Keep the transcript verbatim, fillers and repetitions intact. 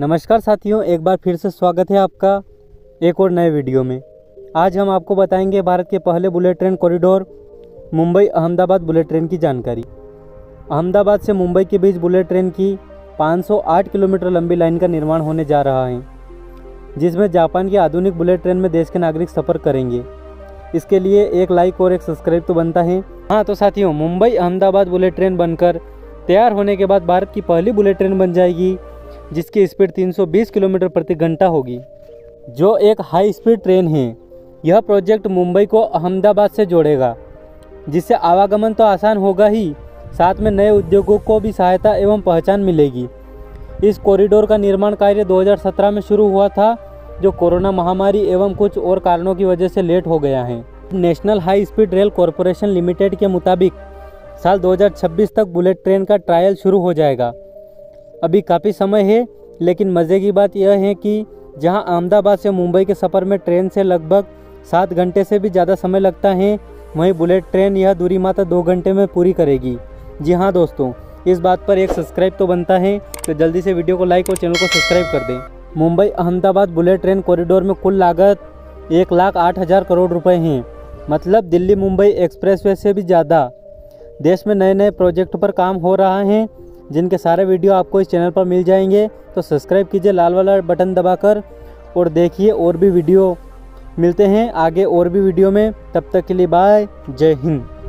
नमस्कार साथियों, एक बार फिर से स्वागत है आपका एक और नए वीडियो में। आज हम आपको बताएंगे भारत के पहले bullet train corridor Mumbai Ahmedabad bullet train की जानकारी। अहमदाबाद से मुंबई के बीच बुलेट ट्रेन की पाँच सौ आठ किलोमीटर लंबी लाइन का निर्माण होने जा रहा है, जिसमें जापान की आधुनिक बुलेट ट्रेन में देश के नागरिक सफ़र करेंगे। इसके लिए एक लाइक और एक सब्सक्राइब तो बनता है। हाँ तो साथियों, मुंबई अहमदाबाद बुलेट ट्रेन बनकर तैयार होने के बाद भारत की पहली बुलेट ट्रेन बन जाएगी, जिसकी स्पीड तीन सौ बीस किलोमीटर प्रति घंटा होगी, जो एक हाई स्पीड ट्रेन है। यह प्रोजेक्ट मुंबई को अहमदाबाद से जोड़ेगा, जिससे आवागमन तो आसान होगा ही, साथ में नए उद्योगों को भी सहायता एवं पहचान मिलेगी। इस कॉरिडोर का निर्माण कार्य दो हज़ार सत्रह में शुरू हुआ था, जो कोरोना महामारी एवं कुछ और कारणों की वजह से लेट हो गया है। National high speed rail corporation limited के मुताबिक साल दो हज़ार छब्बीस तक बुलेट ट्रेन का ट्रायल शुरू हो जाएगा। अभी काफ़ी समय है, लेकिन मज़े की बात यह है कि जहां अहमदाबाद से मुंबई के सफ़र में ट्रेन से लगभग सात घंटे से भी ज़्यादा समय लगता है, वहीं बुलेट ट्रेन यह दूरी मात्र दो घंटे में पूरी करेगी। जी हाँ दोस्तों, इस बात पर एक सब्सक्राइब तो बनता है, तो जल्दी से वीडियो को लाइक और चैनल को सब्सक्राइब कर दें। Mumbai Ahmedabad bullet train corridor में कुल लागत एक लाख आठ हज़ार करोड़ रुपये है, मतलब दिल्ली मुंबई एक्सप्रेस वे से भी ज़्यादा। देश में नए नए प्रोजेक्ट पर काम हो रहा है, जिनके सारे वीडियो आपको इस चैनल पर मिल जाएंगे। तो सब्सक्राइब कीजिए लाल वाला बटन दबाकर और देखिए और भी वीडियो। मिलते हैं आगे और भी वीडियो में, तब तक के लिए बाय, जय हिंद।